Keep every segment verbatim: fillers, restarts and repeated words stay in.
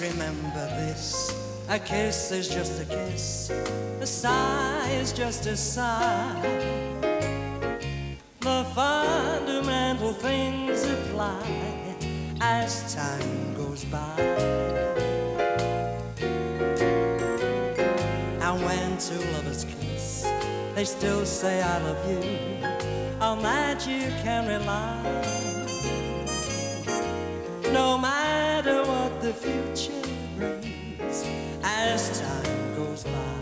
remember this. A kiss is just a kiss, a sigh is just a sigh. The fundamental things apply as time goes by. And when two lovers kiss, they still say I love you. On that you can rely. No matter what the future brings, as time goes by.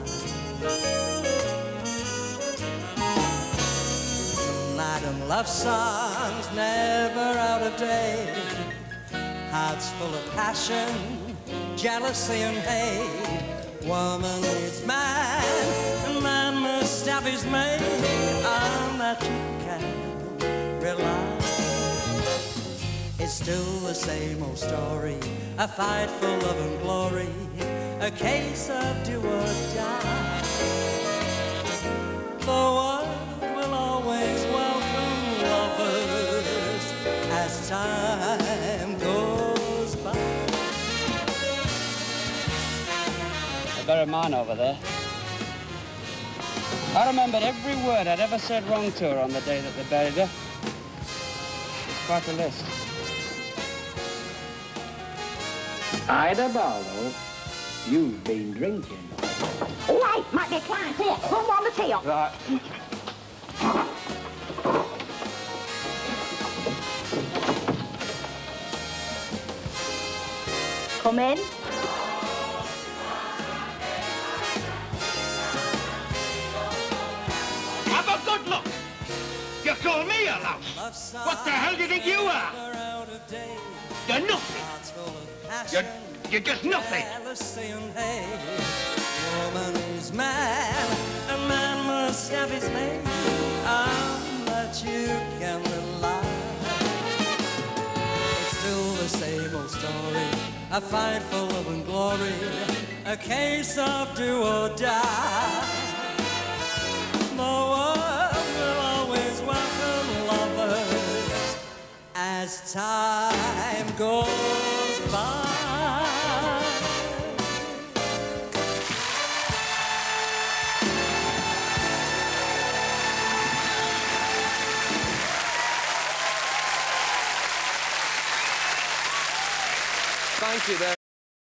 Modern love songs never out of date. Hearts full of passion, jealousy and hate. Woman is man, and man must have his mate. On that you can rely. It's still the same old story, a fight for love and glory, a case of do or die. The world will always welcome lovers as time goes by. I buried mine over there. I remembered every word I'd ever said wrong to her on the day that they buried her. It's quite a list. Ida Barlow, you've been drinking. All right, might be a client here. One on the tail. Right. Come in. Have a good look. You call me a louse. What the hell do you think you are? You're nothing. You're, you're just nothing. Woman is man, a man must have his name. On that you can rely. It's still the same old story, a fight for love and glory, a case of do or die. The world will always welcome lovers as time goes.